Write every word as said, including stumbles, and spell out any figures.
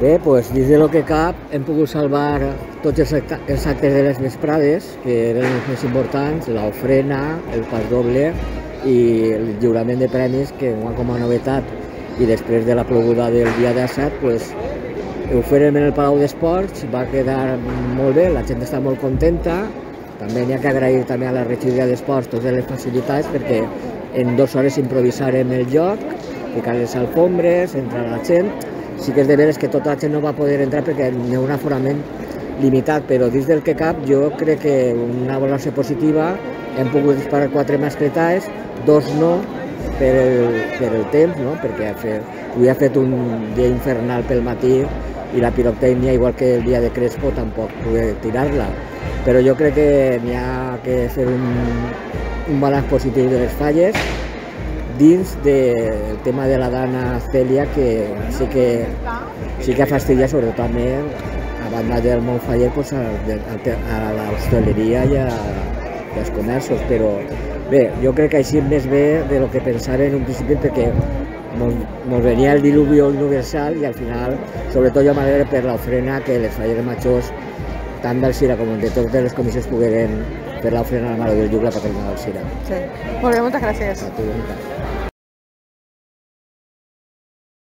Bé, doncs, dins del que cap hem pogut salvar tots els actes de les vesprades, que eren els més importants, l'ofrena, el pas doble i el lliurament de premis, que com a novetat i després de la ploguda del dia disset, doncs, ho farem en el Palau d'Esports, va quedar molt bé, la gent està molt contenta. També hi ha que agrair també a la regidoria d'Esports totes les facilitats, perquè en dues hores improvisarem el lloc, ficar les alfombres, entrar la gent. Sí que és de veres que tota la gent no va poder entrar perquè hi ha un aforament limitat, però dins del que cap jo crec que una valoració positiva, hem pogut disparar quatre mascletades, dos no per el, per el temps, no? Perquè avui ha fet un dia infernal pel matí i la pirotècnia, igual que el dia de Crespo, tampoc poder tirar-la. Però jo crec que n'hi ha que fer un, un balanç positiu de les falles, dins del tema de la dana Celia, que sí que, sí que fastidia, sobretot també, a banda del món faller, doncs, a, a, a l'hostaleria i a, als comerços. Però bé, jo crec que així més bé de lo que pensava en un principi, perquè ens venia el diluvi universal i al final, sobretot jo m'alegro per l'ofrena que les fallers majors, tant d'Alzira com de totes les comissions, pogueren fer l'ofrena a la Mare del Lluc, la patrona d'Alzira. Sí. Molt bé, moltes gràcies. A tu, moltes gràcies.